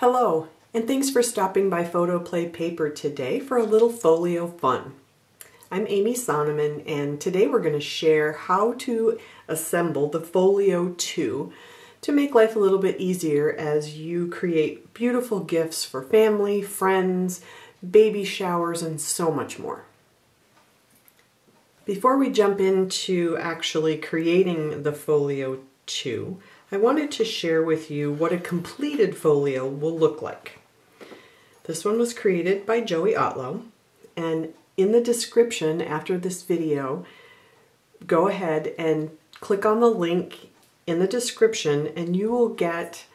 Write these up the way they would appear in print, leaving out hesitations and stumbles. Hello, and thanks for stopping by PhotoPlay Paper today for a little folio fun. I'm Amy Sonnemann, and today we're going to share how to assemble the Folio 2 to make life a little bit easier as you create beautiful gifts for family, friends, baby showers, and so much more. Before we jump into actually creating the Folio 2, I wanted to share with you what a completed folio will look like. This one was created by Joey Otlo, and in the description after this video, go ahead and click on the link in the description and you will get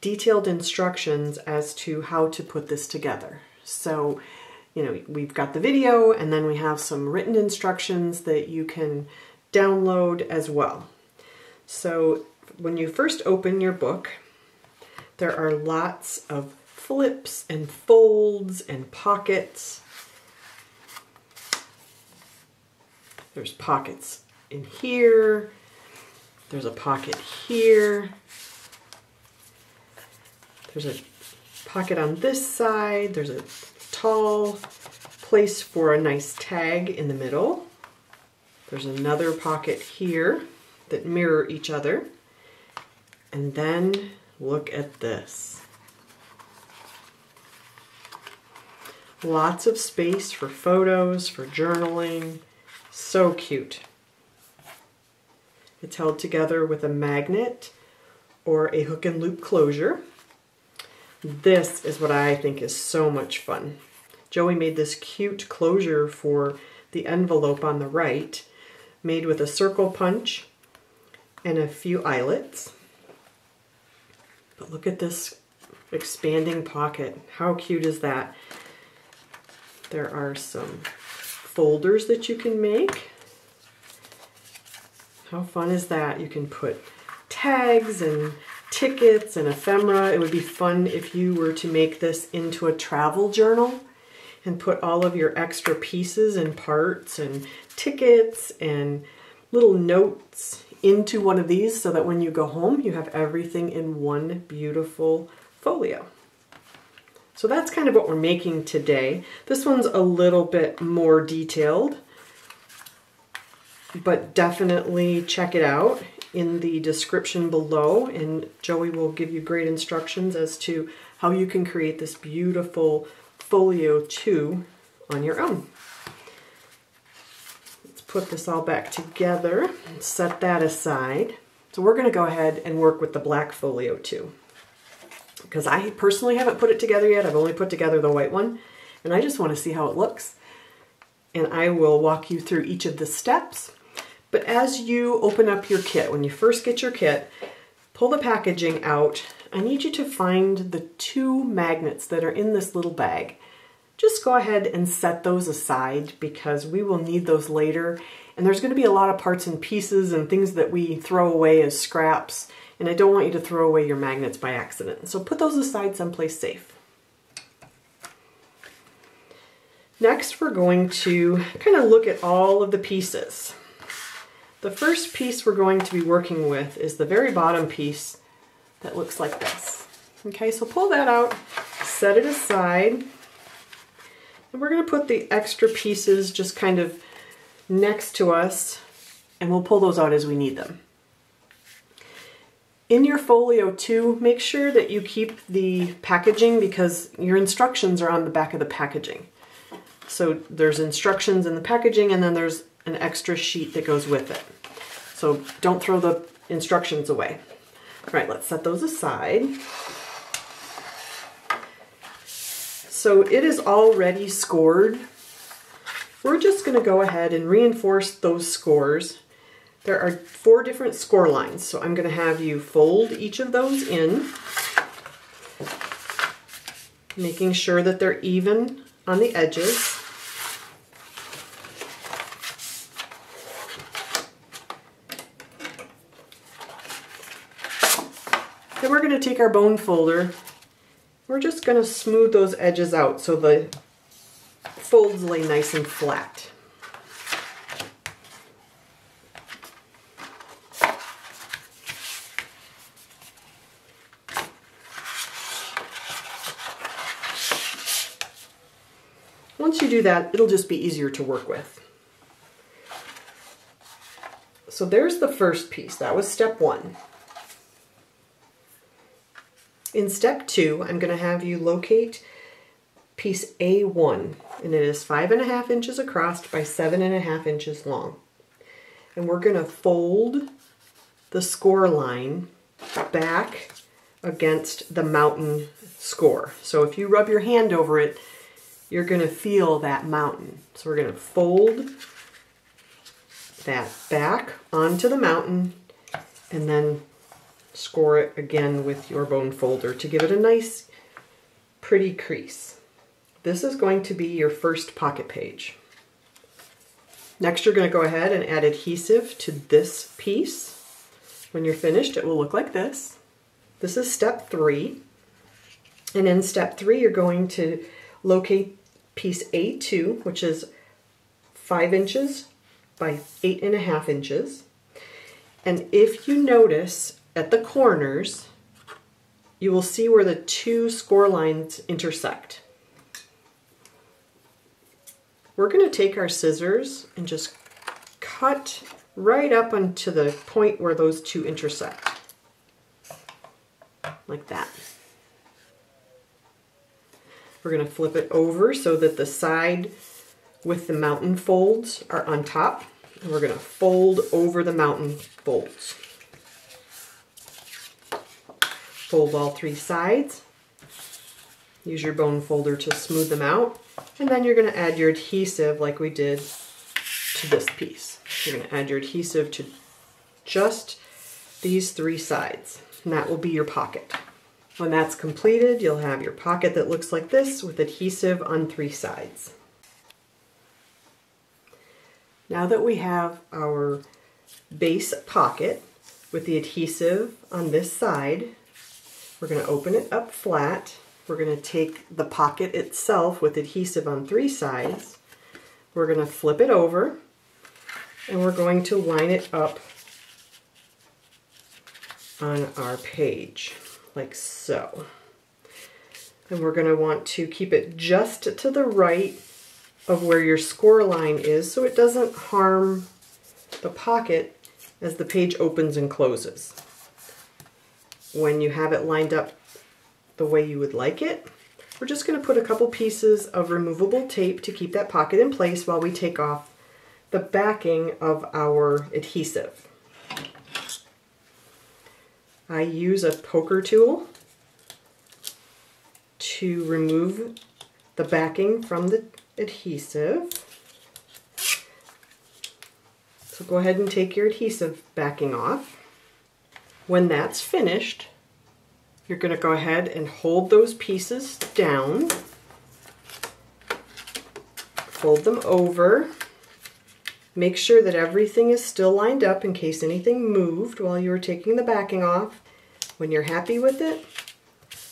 detailed instructions as to how to put this together. So, you know, we've got the video and then we have some written instructions that you can download as well. So, when you first open your book, there are lots of flips and folds and pockets. There's pockets in here. There's a pocket here. There's a pocket on this side. There's a tall place for a nice tag in the middle. There's another pocket here that mirror each other. And then look at this. Lots of space for photos, for journaling. So cute. It's held together with a magnet or a hook and loop closure. This is what I think is so much fun. Joey made this cute closure for the envelope on the right, made with a circle punch and a few eyelets. But look at this expanding pocket. How cute is that? There are some folders that you can make. How fun is that? You can put tags and tickets and ephemera. It would be fun if you were to make this into a travel journal and put all of your extra pieces and parts and tickets and little notes into one of these so that when you go home you have everything in one beautiful folio. So that's kind of what we're making today. This one's a little bit more detailed, but definitely check it out in the description below, and Joey will give you great instructions as to how you can create this beautiful Folio 2 on your own. Put this all back together and set that aside. So we're going to go ahead and work with the black folio too, because I personally haven't put it together yet. I've only put together the white one, and I just want to see how it looks. And I will walk you through each of the steps. But as you open up your kit, when you first get your kit, pull the packaging out. I need you to find the two magnets that are in this little bag. Just go ahead and set those aside because we will need those later, and there's going to be a lot of parts and pieces and things that we throw away as scraps, and I don't want you to throw away your magnets by accident. So put those aside someplace safe. Next, we're going to kind of look at all of the pieces. The first piece we're going to be working with is the very bottom piece that looks like this. Okay, so pull that out, set it aside. And we're going to put the extra pieces just kind of next to us, and we'll pull those out as we need them. In your folio too, make sure that you keep the packaging because your instructions are on the back of the packaging. So there's instructions in the packaging, and then there's an extra sheet that goes with it. So don't throw the instructions away. All right, let's set those aside. So it is already scored. We're just going to go ahead and reinforce those scores. There are four different score lines, so I'm going to have you fold each of those in, making sure that they're even on the edges. Then we're going to take our bone folder. We're just going to smooth those edges out so the folds lay nice and flat. once you do that, it'll just be easier to work with. So there's the first piece. That was step one. In step two, I'm going to have you locate piece A1, and it is 5.5 inches across by 7.5 inches long. And we're going to fold the score line back against the mountain score. So if you rub your hand over it, you're going to feel that mountain. So we're going to fold that back onto the mountain and then score it again with your bone folder to give it a nice, pretty crease. This is going to be your first pocket page. Next, you're going to go ahead and add adhesive to this piece. When you're finished, it will look like this. This is step three. And in step three, you're going to locate piece A2, which is 5 inches by 8.5 inches. And if you notice at the corners, you will see where the two score lines intersect. We're going to take our scissors and just cut right up onto the point where those two intersect, like that. We're going to flip it over so that the side with the mountain folds are on top, and we're going to fold over the mountain folds. Fold all three sides. Use your bone folder to smooth them out. And then you're going to add your adhesive like we did to this piece. You're going to add your adhesive to just these three sides, and that will be your pocket. When that's completed, you'll have your pocket that looks like this with adhesive on three sides. Now that we have our base pocket with the adhesive on this side, we're going to open it up flat. We're going to take the pocket itself with adhesive on three sides. We're going to flip it over, and we're going to line it up on our page, like so. And we're going to want to keep it just to the right of where your score line is so it doesn't harm the pocket as the page opens and closes. When you have it lined up the way you would like it, we're just going to put a couple pieces of removable tape to keep that pocket in place while we take off the backing of our adhesive. I use a poker tool to remove the backing from the adhesive. So go ahead and take your adhesive backing off. When that's finished, you're going to go ahead and hold those pieces down, fold them over, make sure that everything is still lined up in case anything moved while you were taking the backing off. When you're happy with it,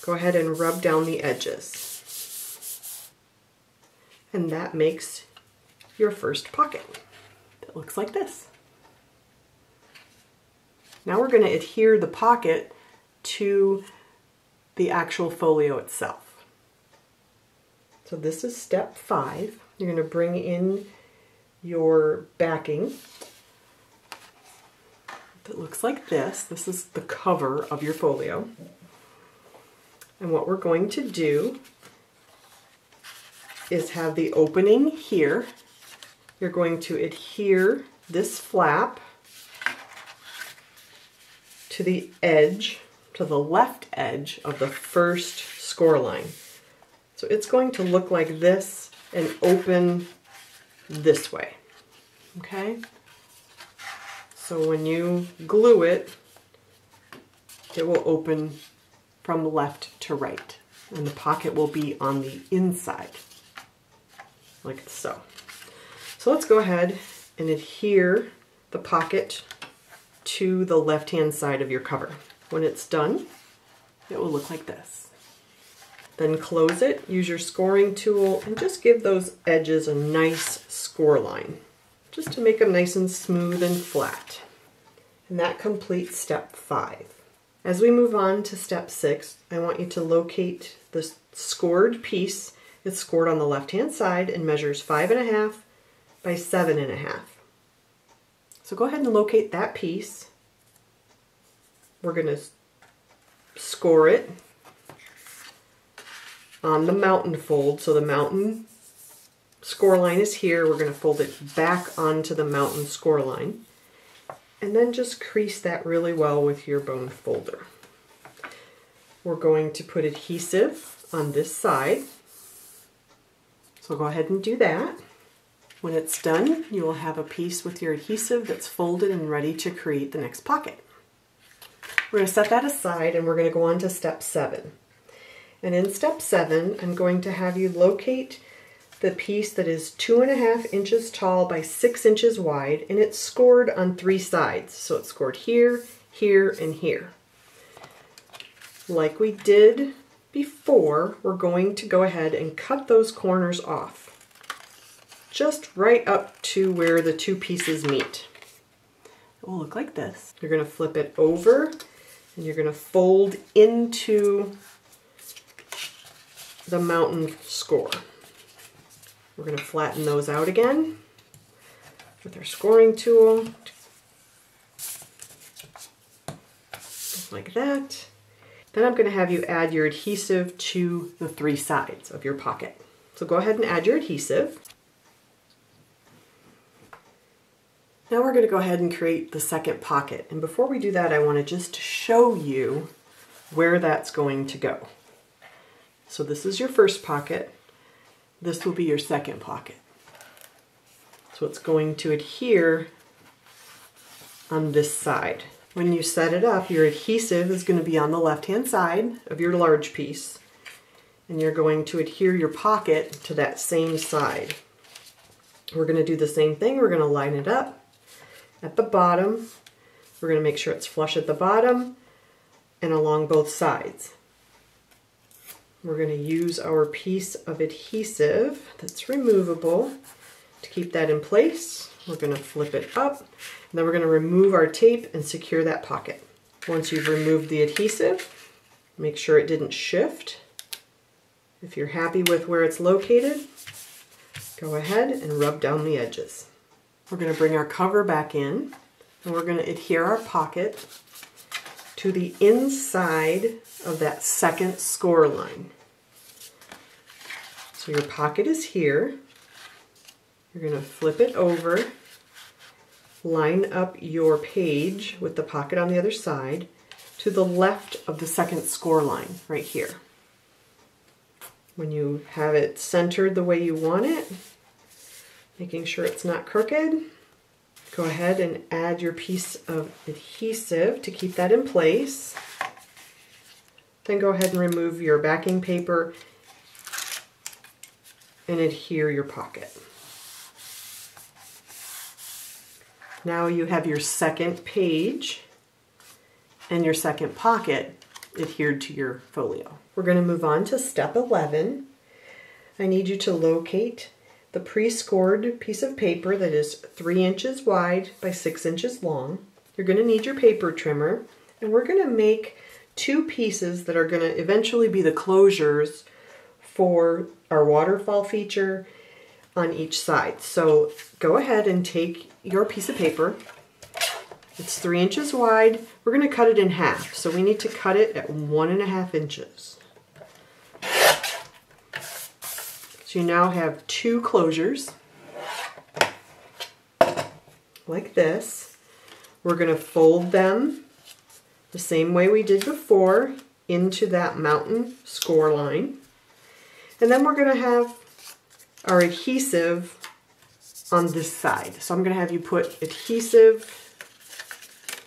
go ahead and rub down the edges. And that makes your first pocket. That looks like this. Now we're going to adhere the pocket to the actual folio itself. So this is step five. You're going to bring in your backing that looks like this. This is the cover of your folio. And what we're going to do is have the opening here. You're going to adhere this flap to the edge, to the left edge of the first score line. So it's going to look like this and open this way, okay? So when you glue it, it will open from left to right, and the pocket will be on the inside, like so. So let's go ahead and adhere the pocket to the left-hand side of your cover. When it's done, it will look like this. Then close it, use your scoring tool, and just give those edges a nice score line, just to make them nice and smooth and flat. And that completes step five. As we move on to step six, I want you to locate the scored piece It's scored on the left-hand side and measures 5.5 by 7.5. So go ahead and locate that piece. We're going to score it on the mountain fold. So the mountain score line is here. We're going to fold it back onto the mountain score line. And then just crease that really well with your bone folder. We're going to put adhesive on this side. So go ahead and do that. When it's done, you will have a piece with your adhesive that's folded and ready to create the next pocket. We're going to set that aside and we're going to go on to step 7. And in step 7, I'm going to have you locate the piece that is 2.5 inches tall by 6 inches wide, and it's scored on 3 sides. So it's scored here, here, and here. Like we did before, we're going to go ahead and cut those corners off, just right up to where the 2 pieces meet. It will look like this. You're going to flip it over, and you're going to fold into the mountain score. We're going to flatten those out again with our scoring tool, just like that. Then I'm going to have you add your adhesive to the 3 sides of your pocket. So go ahead and add your adhesive. Now we're going to go ahead and create the second pocket. And before we do that, I want to just show you where that's going to go. So this is your first pocket. This will be your second pocket. So it's going to adhere on this side. When you set it up, your adhesive is going to be on the left-hand side of your large piece, and you're going to adhere your pocket to that same side. We're going to do the same thing. We're going to line it up at the bottom. We're going to make sure it's flush at the bottom and along both sides. We're going to use our piece of adhesive that's removable to keep that in place. We're going to flip it up, and then we're going to remove our tape and secure that pocket. Once you've removed the adhesive, make sure it didn't shift. If you're happy with where it's located, go ahead and rub down the edges. We're going to bring our cover back in, and we're going to adhere our pocket to the inside of that second score line. So your pocket is here. You're going to flip it over, line up your page with the pocket on the other side to the left of the second score line right here. When you have it centered the way you want it, making sure it's not crooked, go ahead and add your piece of adhesive to keep that in place. Then go ahead and remove your backing paper and adhere your pocket. Now you have your second page and your second pocket adhered to your folio. We're going to move on to step 11. I need you to locate the pre-scored piece of paper that is 3 inches wide by 6 inches long. You're going to need your paper trimmer, and we're going to make 2 pieces that are going to eventually be the closures for our waterfall feature on each side. So go ahead and take your piece of paper. It's 3 inches wide. We're going to cut it in half, so we need to cut it at 1.5 inches. So you now have 2 closures, like this. We're going to fold them the same way we did before into that mountain score line. And then we're going to have our adhesive on this side. So I'm going to have you put adhesive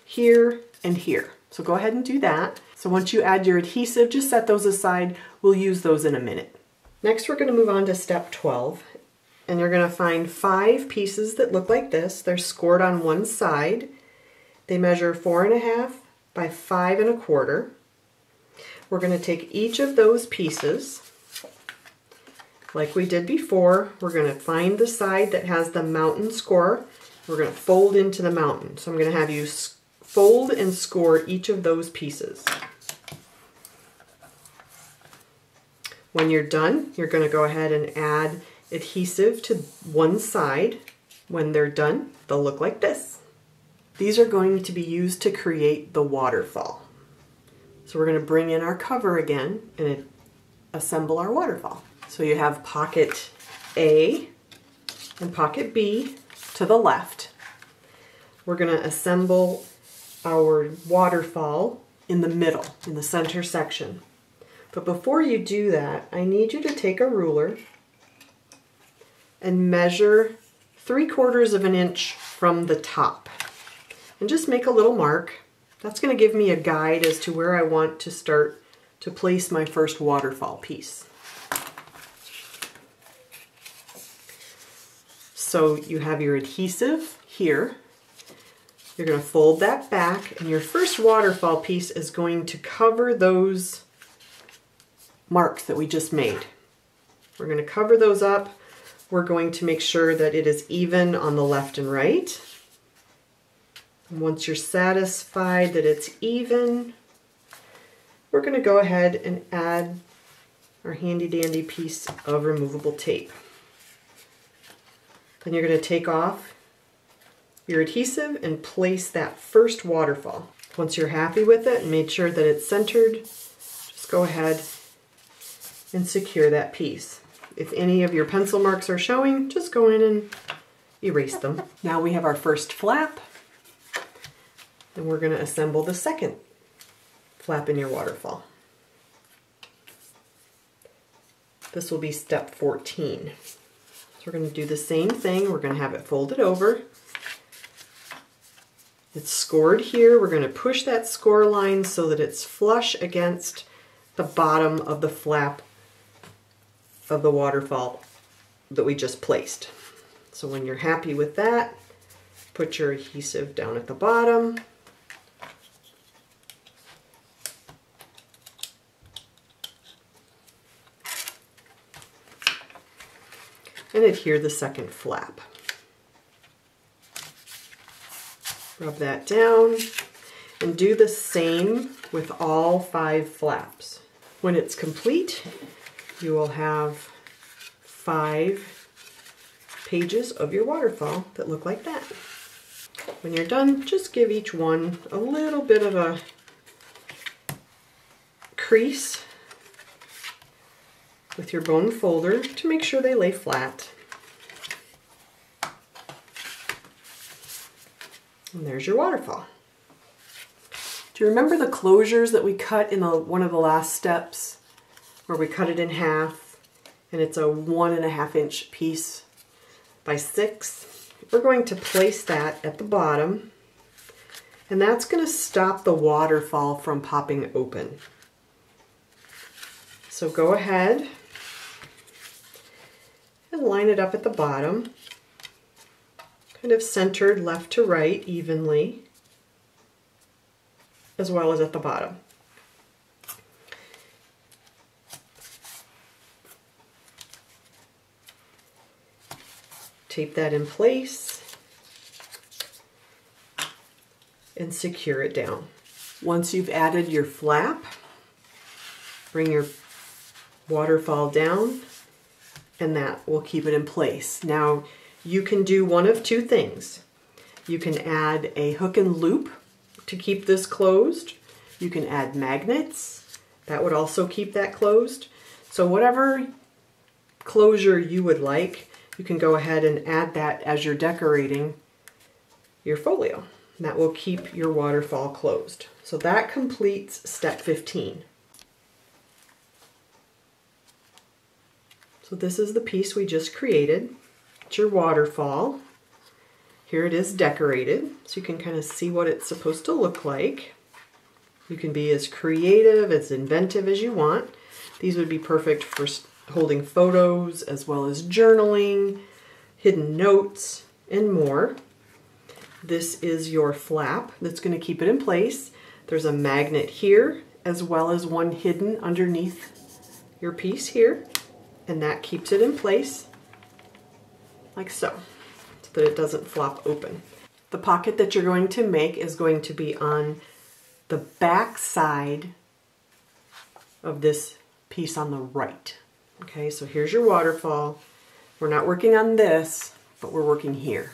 here and here. So go ahead and do that. So once you add your adhesive, just set those aside. We'll use those in a minute. Next, we're going to move on to step 12, and you're going to find 5 pieces that look like this. They're scored on one side. They measure 4.5 by 5.25. We're going to take each of those pieces, like we did before. We're going to find the side that has the mountain score. We're going to fold into the mountain. So I'm going to have you fold and score each of those pieces. When you're done, you're going to go ahead and add adhesive to one side. When they're done, they'll look like this. These are going to be used to create the waterfall. So we're going to bring in our cover again and assemble our waterfall. So you have pocket A and pocket B to the left. We're going to assemble our waterfall in the middle, in the center section. But before you do that, I need you to take a ruler and measure 3/4 of an inch from the top. And just make a little mark. That's going to give me a guide as to where I want to start to place my first waterfall piece. So you have your adhesive here. You're going to fold that back, and your first waterfall piece is going to cover those marks that we just made. We're going to cover those up. We're going to make sure that it is even on the left and right. Once you're satisfied that it's even, we're going to go ahead and add our handy dandy piece of removable tape. Then you're going to take off your adhesive and place that first waterfall. Once you're happy with it and made sure that it's centered, just go ahead and secure that piece. If any of your pencil marks are showing, just go in and erase them. Now we have our first flap. And we're going to assemble the second flap in your waterfall. This will be step 14. So we're going to do the same thing. We're going to have it folded over. It's scored here. We're going to push that score line so that it's flush against the bottom of the flap of the waterfall that we just placed. So when you're happy with that, put your adhesive down at the bottom. And adhere the second flap. Rub that down and do the same with all 5 flaps. When it's complete, you will have 5 pages of your waterfall that look like that. When you're done, just give each one a little bit of a crease with your bone folder to make sure they lay flat. And there's your waterfall. Do you remember the closures that we cut in one of the last steps, where we cut it in half and it's a 1.5 inch piece by 6? We're going to place that at the bottom, and that's going to stop the waterfall from popping open. So go ahead and line it up at the bottom, kind of centered left to right evenly, as well as at the bottom. Tape that in place and secure it down. Once you've added your flap, bring your waterfall down, and that will keep it in place. Now, you can do one of 2 things. You can add a hook and loop to keep this closed. You can add magnets. That would also keep that closed. So whatever closure you would like, you can go ahead and add that as you're decorating your folio. And that will keep your waterfall closed. So that completes step 15. So this is the piece we just created. Your waterfall. Here it is decorated, so you can kind of see what it's supposed to look like. You can be as creative, as inventive as you want. These would be perfect for holding photos as well as journaling, hidden notes, and more. This is your flap that's going to keep it in place. There's a magnet here as well as one hidden underneath your piece here, and that keeps it in place. Like so, so that it doesn't flop open. The pocket that you're going to make is going to be on the back side of this piece on the right. Okay, so here's your waterfall. We're not working on this, but we're working here.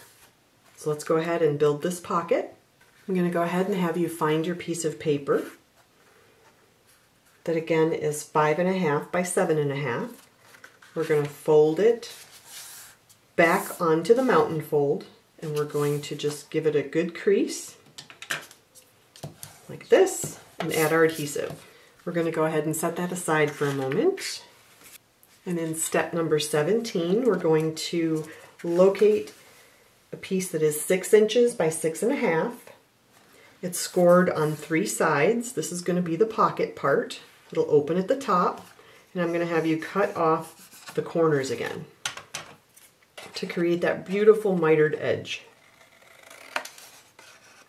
So let's go ahead and build this pocket. I'm going to go ahead and have you find your piece of paper that again is 5.5 by 7.5. We're going to fold it back onto the mountain fold, and we're going to just give it a good crease like this and add our adhesive. We're going to go ahead and set that aside for a moment. And in step number 17, we're going to locate a piece that is 6 inches by 6.5. It's scored on 3 sides. This is going to be the pocket part. It'll open at the top, and I'm going to have you cut off the corners again to create that beautiful mitered edge.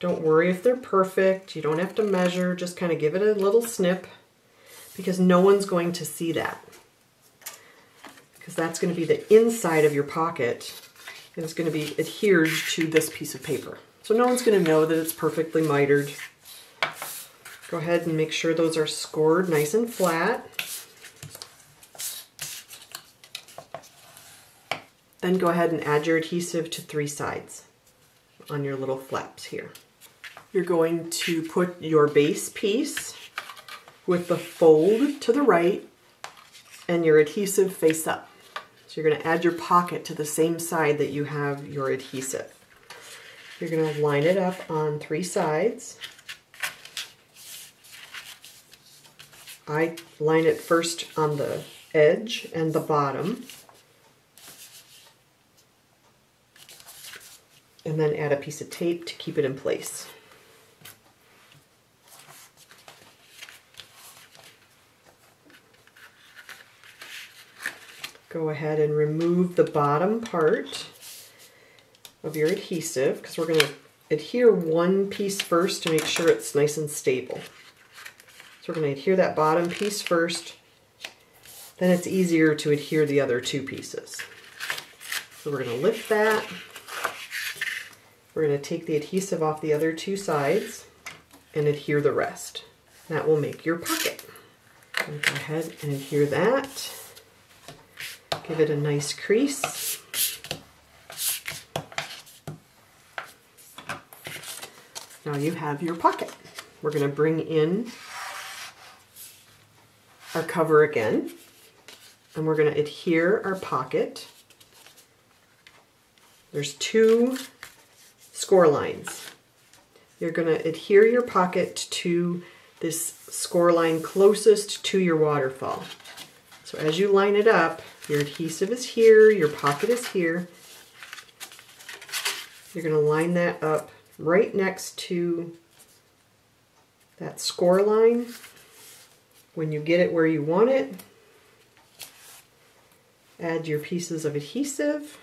Don't worry if they're perfect. You don't have to measure. Just kind of give it a little snip, because no one's going to see that, because that's going to be the inside of your pocket, and it's going to be adhered to this piece of paper. So no one's going to know that it's perfectly mitered. Go ahead and make sure those are scored nice and flat. Then go ahead and add your adhesive to 3 sides on your little flaps here. You're going to put your base piece with the fold to the right and your adhesive face up. So you're going to add your pocket to the same side that you have your adhesive. You're going to line it up on 3 sides. I line it first on the edge and the bottom, and then add a piece of tape to keep it in place. Go ahead and remove the bottom part of your adhesive, because we're going to adhere one piece first to make sure it's nice and stable. So we're going to adhere that bottom piece first, then it's easier to adhere the other 2 pieces. So we're going to lift that. We're going to take the adhesive off the other 2 sides and adhere the rest. That will make your pocket. So go ahead and adhere that. Give it a nice crease. Now you have your pocket. We're going to bring in our cover again, and we're going to adhere our pocket. There's 2 score lines. You're going to adhere your pocket to this score line closest to your waterfall. So as you line it up, your adhesive is here, your pocket is here. You're going to line that up right next to that score line. When you get it where you want it, add your pieces of adhesive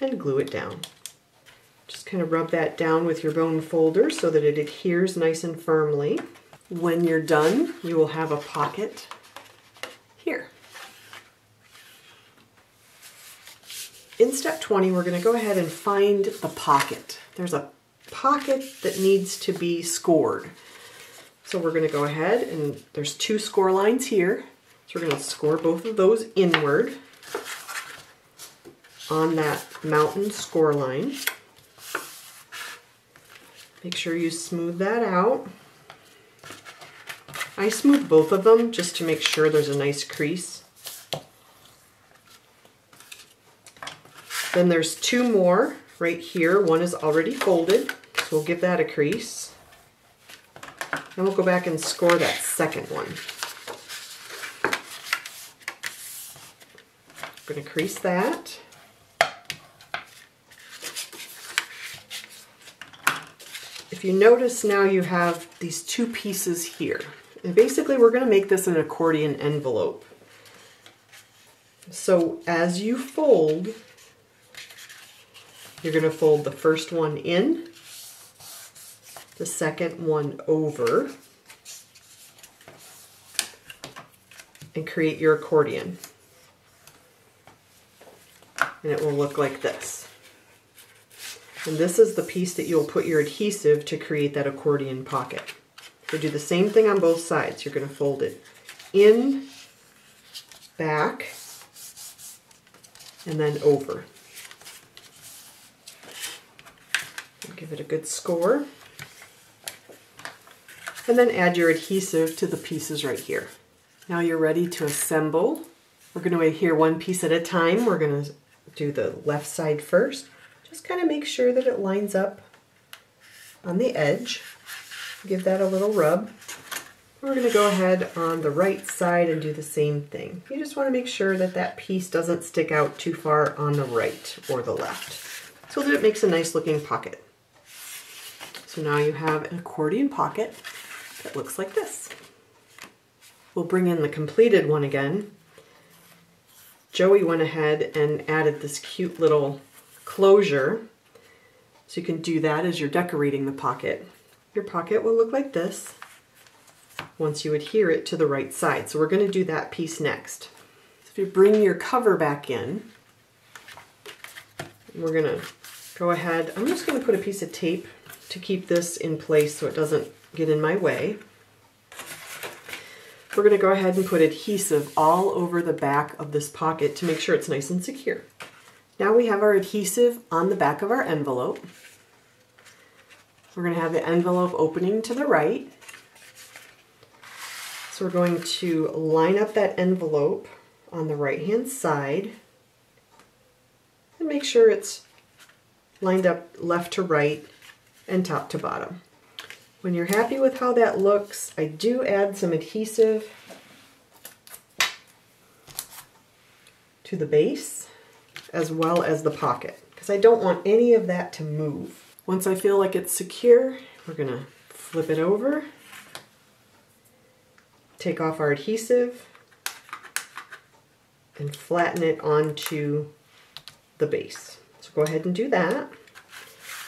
and glue it down. Just kind of rub that down with your bone folder so that it adheres nice and firmly. When you're done, you will have a pocket here. In step 20, we're going to go ahead and find the pocket. There's a pocket that needs to be scored. So we're going to go ahead, and there's 2 score lines here. So we're going to score both of those inward on that mountain score line. Make sure you smooth that out. I smooth both of them just to make sure there's a nice crease. Then there's 2 more right here. One is already folded, so we'll give that a crease. And we'll go back and score that second one. I'm going to crease that. If you notice, now you have these 2 pieces here. And basically we're going to make this an accordion envelope. So as you fold, you're going to fold the first one in, the second one over, and create your accordion. And it will look like this. And this is the piece that you'll put your adhesive to create that accordion pocket. So do the same thing on both sides. You're going to fold it in, back, and then over. Give it a good score. And then add your adhesive to the pieces right here. Now you're ready to assemble. We're going to adhere one piece at a time. We're going to do the left side first. Just kind of make sure that it lines up on the edge. Give that a little rub. We're going to go ahead on the right side and do the same thing. You just want to make sure that that piece doesn't stick out too far on the right or the left, so that it makes a nice looking pocket. So now you have an accordion pocket that looks like this. We'll bring in the completed one again. Joey went ahead and added this cute little closure, so you can do that as you're decorating the pocket. Your pocket will look like this once you adhere it to the right side. So we're going to do that piece next. So if you bring your cover back in, we're going to go ahead, I'm just going to put a piece of tape to keep this in place so it doesn't get in my way. We're going to go ahead and put adhesive all over the back of this pocket to make sure it's nice and secure. Now we have our adhesive on the back of our envelope. We're going to have the envelope opening to the right. So we're going to line up that envelope on the right hand side and make sure it's lined up left to right and top to bottom. When you're happy with how that looks, I do add some adhesive to the base as well as the pocket, because I don't want any of that to move. Once I feel like it's secure, we're going to flip it over, take off our adhesive, and flatten it onto the base. So go ahead and do that.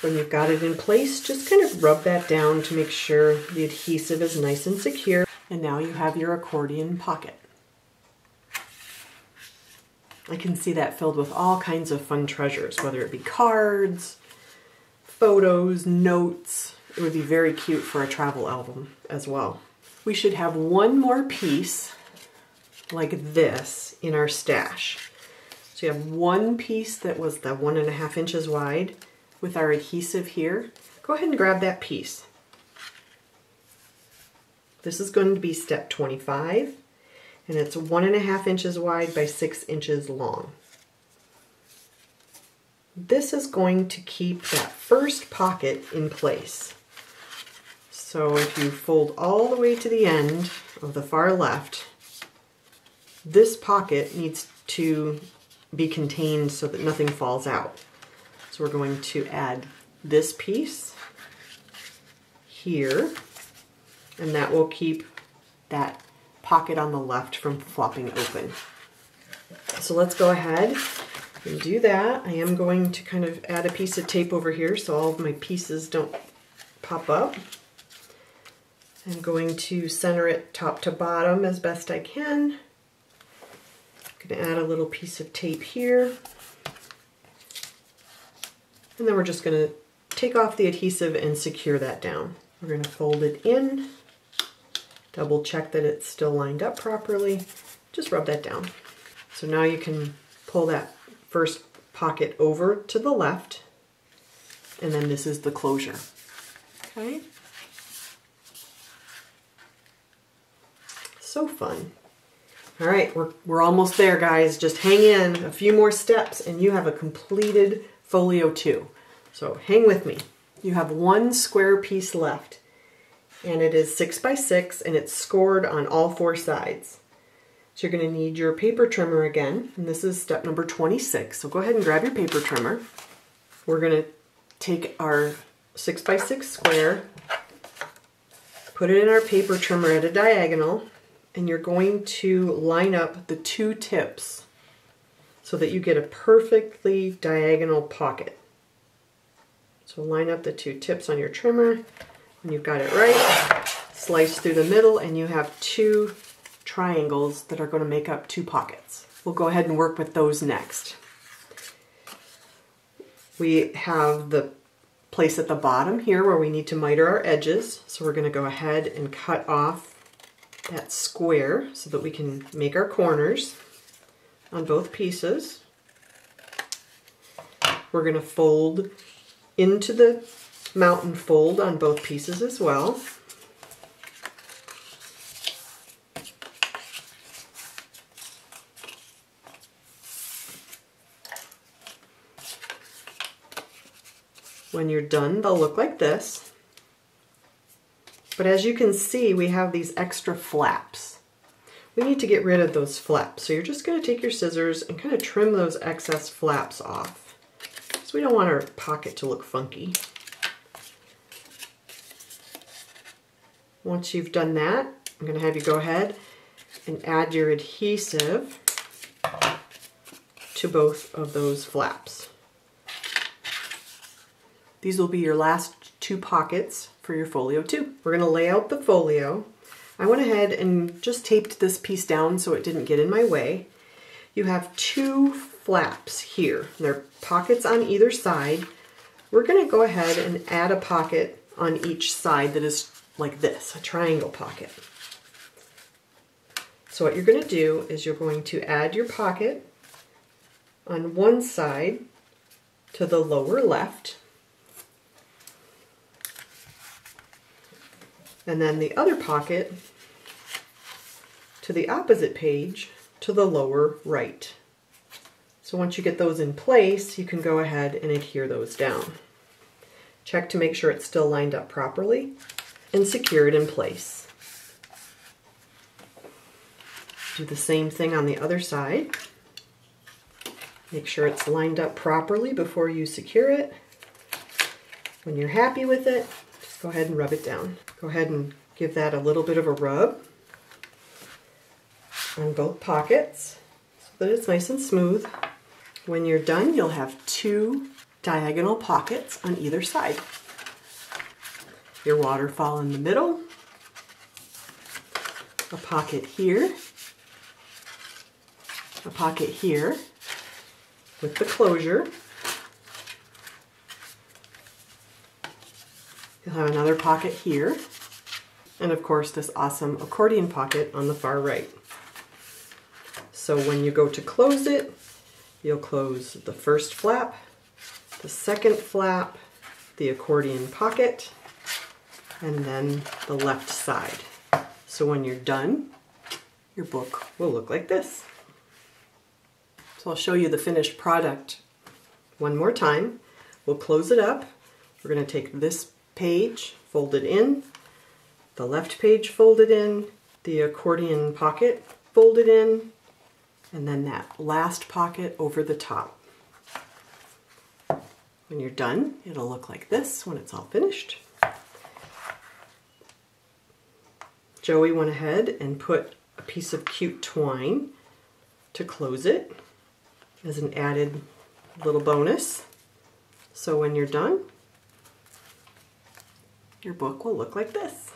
When you've got it in place, just kind of rub that down to make sure the adhesive is nice and secure. And now you have your accordion pocket. I can see that filled with all kinds of fun treasures, whether it be cards, photos, notes. It would be very cute for a travel album as well. We should have one more piece like this in our stash. So you have one piece that was the 1.5 inches wide. With our adhesive here, go ahead and grab that piece. This is going to be step 25, and it's 1.5 inches wide by 6 inches long. This is going to keep that first pocket in place. So if you fold all the way to the end of the far left, this pocket needs to be contained so that nothing falls out. So we're going to add this piece here, and that will keep that pocket on the left from flopping open. So let's go ahead and do that. I am going to kind of add a piece of tape over here so all of my pieces don't pop up. I'm going to center it top to bottom as best I can. I'm going to add a little piece of tape here. And then we're just going to take off the adhesive and secure that down. We're going to fold it in, double check that it's still lined up properly, just rub that down. So now you can pull that first pocket over to the left, and then this is the closure. Okay? So fun. All right, we're almost there, guys. Just hang in a few more steps and you have a completed Folio 2. So hang with me. You have one square piece left, and it is 6 by 6, and it's scored on all 4 sides. So you're going to need your paper trimmer again, and this is step number 26. So go ahead and grab your paper trimmer. We're going to take our 6 by 6 square, put it in our paper trimmer at a diagonal, and you're going to line up the 2 tips so that you get a perfectly diagonal pocket. So line up the 2 tips on your trimmer. When you've got it right, slice through the middle, and you have 2 triangles that are going to make up 2 pockets. We'll go ahead and work with those next. We have the place at the bottom here where we need to miter our edges. So we're going to go ahead and cut off that square so that we can make our corners on both pieces. We're going to fold into the mountain fold on both pieces as well. When you're done, they'll look like this. But as you can see, we have these extra flaps. We need to get rid of those flaps. So you're just going to take your scissors and kind of trim those excess flaps off. So we don't want our pocket to look funky. Once you've done that, I'm going to have you go ahead and add your adhesive to both of those flaps. These will be your last two pockets for your Folio 2. We're going to lay out the folio. I went ahead and just taped this piece down so it didn't get in my way. You have two flaps here. They're pockets on either side. We're going to go ahead and add a pocket on each side that is like this, a triangle pocket. So what you're going to do is you're going to add your pocket on one side to the lower left. And then the other pocket to the opposite page to the lower right. So once you get those in place, you can go ahead and adhere those down. Check to make sure it's still lined up properly and secure it in place. Do the same thing on the other side. Make sure it's lined up properly before you secure it. When you're happy with it, just go ahead and rub it down. Go ahead and give that a little bit of a rub on both pockets so that it's nice and smooth. When you're done, you'll have two diagonal pockets on either side. Your waterfall in the middle, a pocket here, a pocket here with the closure. You'll have another pocket here, and of course this awesome accordion pocket on the far right. So when you go to close it, you'll close the first flap, the second flap, the accordion pocket, and then the left side. So when you're done, your book will look like this. So I'll show you the finished product one more time. We'll close it up. We're going to take this page folded in, the left page folded in, the accordion pocket folded in, and then that last pocket over the top. When you're done, it'll look like this when it's all finished. Joey went ahead and put a piece of cute twine to close it as an added little bonus. So when you're done, your book will look like this.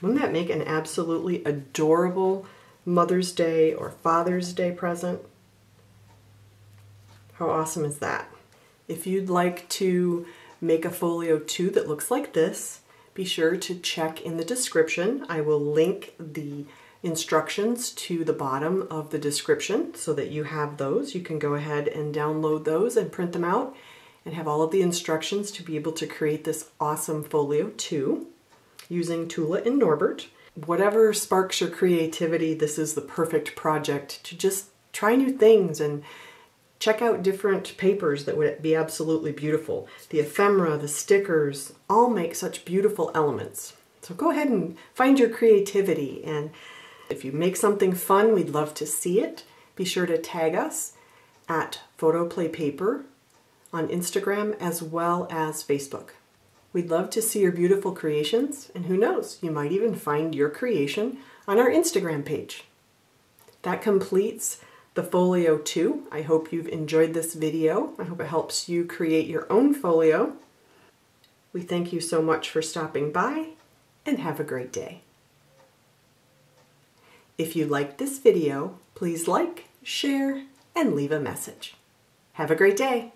Wouldn't that make an absolutely adorable Mother's Day or Father's Day present? How awesome is that? If you'd like to make a Folio 2 that looks like this, be sure to check in the description. I will link the instructions to the bottom of the description so that you have those. You can go ahead and download those and print them out and have all of the instructions to be able to create this awesome Folio 2 using Tulla and Norbert. Whatever sparks your creativity, this is the perfect project to just try new things and check out different papers that would be absolutely beautiful. The ephemera, the stickers, all make such beautiful elements. So go ahead and find your creativity, and if you make something fun, we'd love to see it. Be sure to tag us at PhotoPlay Paper on Instagram as well as Facebook. We'd love to see your beautiful creations, and who knows, you might even find your creation on our Instagram page. That completes the Folio 2. I hope you've enjoyed this video. I hope it helps you create your own folio. We thank you so much for stopping by, and have a great day. If you liked this video, please like, share, and leave a message. Have a great day!